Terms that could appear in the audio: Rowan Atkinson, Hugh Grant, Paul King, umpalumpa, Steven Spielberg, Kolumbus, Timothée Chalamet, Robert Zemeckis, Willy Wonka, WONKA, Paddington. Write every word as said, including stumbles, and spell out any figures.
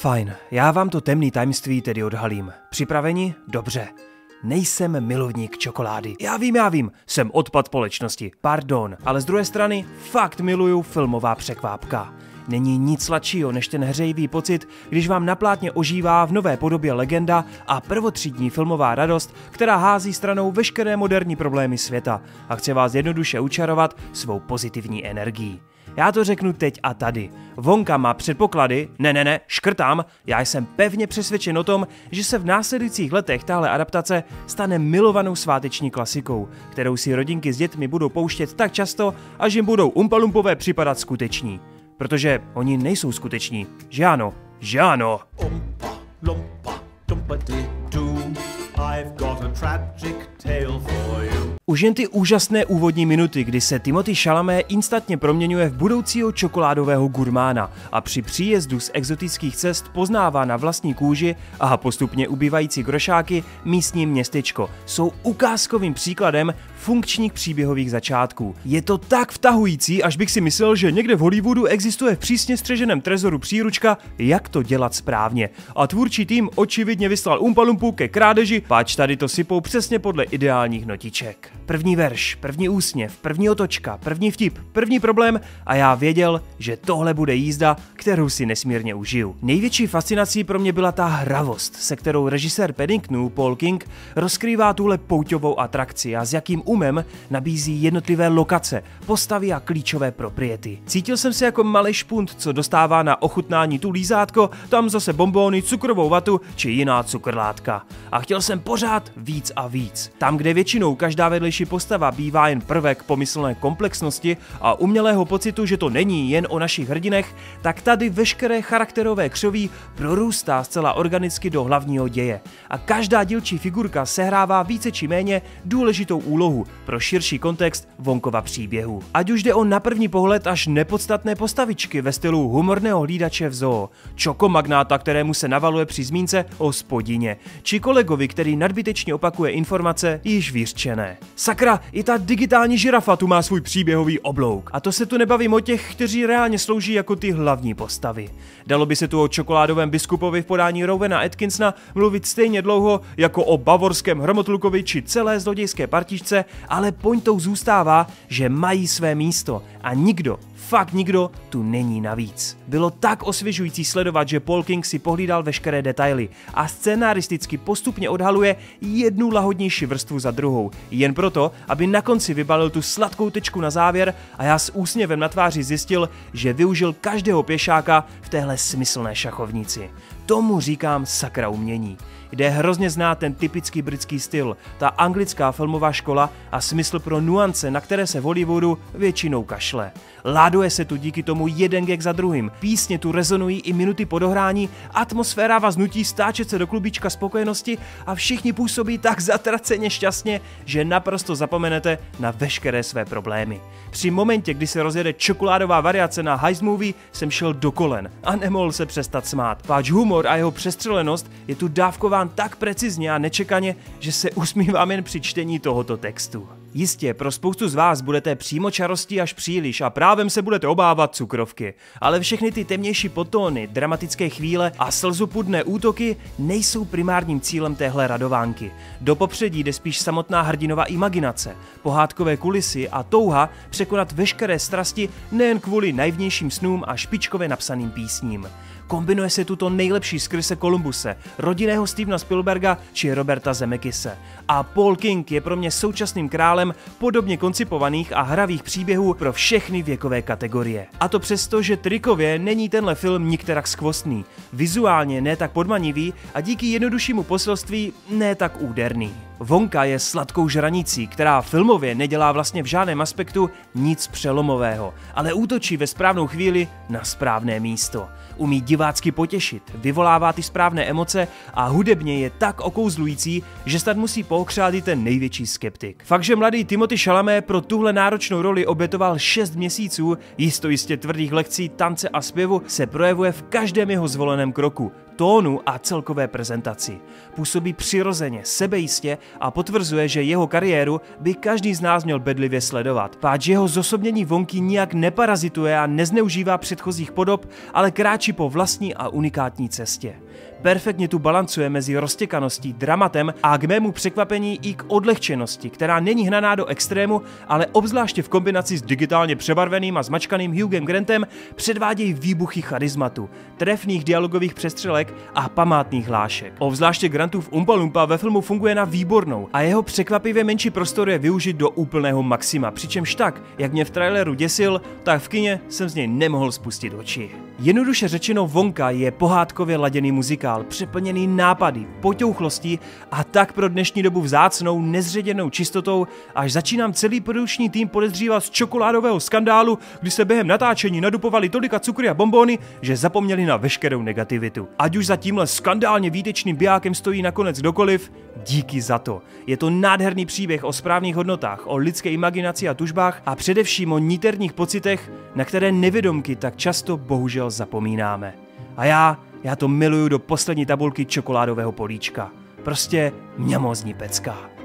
Fajn, já vám to temný tajemství tedy odhalím. Připraveni? Dobře. Nejsem milovník čokolády. Já vím, já vím, jsem odpad společnosti. Pardon, ale z druhé strany fakt miluju filmová překvápka. Není nic sladšího než ten hřejivý pocit, když vám na plátně ožívá v nové podobě legenda a prvotřídní filmová radost, která hází stranou veškeré moderní problémy světa a chce vás jednoduše učarovat svou pozitivní energií. Já to řeknu teď a tady. Wonka má předpoklady, ne ne ne, škrtám, já jsem pevně přesvědčen o tom, že se v následujících letech tahle adaptace stane milovanou sváteční klasikou, kterou si rodinky s dětmi budou pouštět tak často, až jim budou umpalumpové připadat skuteční. Protože oni nejsou skuteční, že ano, že ano. Umpa, lumpa, dumpadidu, I've got a tragic tale for you. Už jen ty úžasné úvodní minuty, kdy se Timothée Chalamet instantně proměňuje v budoucího čokoládového gurmána a při příjezdu z exotických cest poznává na vlastní kůži a postupně ubývající grošáky místní městečko, jsou ukázkovým příkladem funkčních příběhových začátků. Je to tak vtahující, až bych si myslel, že někde v Hollywoodu existuje v přísně střeženém trezoru příručka, jak to dělat správně. A tvůrčí tým očividně vyslal umpalumpu ke krádeži, páč tady to sypou přesně podle ideálních notiček. První verš, první úsměv, první otočka, první vtip, první problém a já věděl, že tohle bude jízda, kterou si nesmírně užiju. Největší fascinací pro mě byla ta hravost, se kterou režisér Paddingtonu Paul King rozkrývá tuhle pouťovou atrakci a s jakým umem nabízí jednotlivé lokace, postavy a klíčové propriety. Cítil jsem se jako malý špunt, co dostává na ochutnání tu lízátko, tam zase bonbóny, cukrovou vatu či jiná cukrlátka. A chtěl jsem pořád víc a víc. Tam, kde většinou každá vedlejší postava bývá jen prvek pomyslné komplexnosti a umělého pocitu, že to není jen o našich hrdinech, tak tady veškeré charakterové křoví prorůstá zcela organicky do hlavního děje. A každá dílčí figurka sehrává více či méně důležitou úlohu pro širší kontext Wonkova příběhu. Ať už jde o na první pohled až nepodstatné postavičky ve stylu humorného hlídače v zoo, čokomagnáta, kterému se navaluje při zmínce o spodině, či kolegovi, který nadbytečně opakuje informace již vyřčené. Sakra, i ta digitální žirafa tu má svůj příběhový oblouk. A to se tu nebavím o těch, kteří reálně slouží jako ty hlavní postavy. Dalo by se tu o čokoládovém biskupovi v podání Rowena Atkinsona mluvit stejně dlouho jako o bavorském hromotlukovi či celé zlodějské partičce, ale pointou zůstává, že mají své místo a nikdo, fakt nikdo, tu není navíc. Bylo tak osvěžující sledovat, že Paul King si pohlídal veškeré detaily a scénaristicky postupně odhaluje jednu lahodnější vrstvu za druhou, jen proto, aby na konci vybalil tu sladkou tečku na závěr a já s úsměvem na tváři zjistil, že využil každého pěšáka v téhle smyslné šachovnici. Tomu říkám sakra umění. Kde hrozně zná ten typický britský styl, ta anglická filmová škola a smysl pro nuance, na které se v Hollywoodu většinou kašle. Láduje se tu díky tomu jeden gag za druhým, písně tu rezonují i minuty po dohrání, atmosféra vás nutí stáčet se do klubíčka spokojenosti a všichni působí tak zatraceně šťastně, že naprosto zapomenete na veškeré své problémy. Při momentě, kdy se rozjede čokoládová variace na heist movie, jsem šel do kolen a nemohl se přestat smát. Páč humor a jeho přestřelenost je tu dávková tak precizně a nečekaně, že se usmívám jen při čtení tohoto textu. Jistě, pro spoustu z vás budete přímočarostí až příliš a právem se budete obávat cukrovky, ale všechny ty temnější potóny, dramatické chvíle a slzopudné útoky nejsou primárním cílem téhle radovánky. Do popředí jde spíš samotná hrdinova imaginace, pohádkové kulisy a touha překonat veškeré strasti nejen kvůli naivnějším snům a špičkově napsaným písním. Kombinuje se tuto nejlepší skryse Kolumbuse, rodinného Stevena Spielberga či Roberta Zemeckise. A Paul King je pro mě současným králem podobně koncipovaných a hravých příběhů pro všechny věkové kategorie. A to přesto, že trikově není tenhle film nikterak skvostný, vizuálně ne tak podmanivý a díky jednoduššímu poselství ne tak úderný. Wonka je sladkou žranicí, která filmově nedělá vlastně v žádném aspektu nic přelomového, ale útočí ve správnou chvíli na správné místo. Umí divácky potěšit, vyvolává ty správné emoce a hudebně je tak okouzlující, že snad musí pookřát i ten největší skeptik. Fakt, že mladý Timothée Chalamet pro tuhle náročnou roli obětoval šest měsíců jistojistě tvrdých lekcí tance a zpěvu, se projevuje v každém jeho zvoleném kroku. tónu a celkové prezentaci. Působí přirozeně, sebejistě a potvrzuje, že jeho kariéru by každý z nás měl bedlivě sledovat. Páč jeho zosobnění Wonky nijak neparazituje a nezneužívá předchozích podob, ale kráčí po vlastní a unikátní cestě. Perfektně tu balancuje mezi roztěkaností, dramatem a k mému překvapení i k odlehčenosti, která není hnaná do extrému, ale obzvláště v kombinaci s digitálně přebarveným a zmačkaným Hughem Grantem předvádějí výbuchy charizmatu, trefných dialogových přestřelek a památných hlášek. Obzvláště Grantův umpalumpa ve filmu funguje na výbornou a jeho překvapivě menší prostor je využit do úplného maxima, přičemž tak, jak mě v traileru děsil, tak v kině jsem z něj nemohl spustit oči. Jednoduše řečeno, Wonka je pohádkově laděný muzikál, přeplněný nápady, poťouchlostí a tak pro dnešní dobu vzácnou, nezředěnou čistotou, až začínám celý produční tým podezřívat z čokoládového skandálu, kdy se během natáčení nadupovali tolika cukry a bonbóny, že zapomněli na veškerou negativitu. Ať už za tímhle skandálně výtečným bijákem stojí nakonec kdokoliv, díky za to. Je to nádherný příběh o správných hodnotách, o lidské imaginaci a tužbách a především o niterních pocitech, na které nevědomky tak často bohužel zapomínáme. A já, já to miluju do poslední tabulky čokoládového políčka. Prostě mňamozní pecka.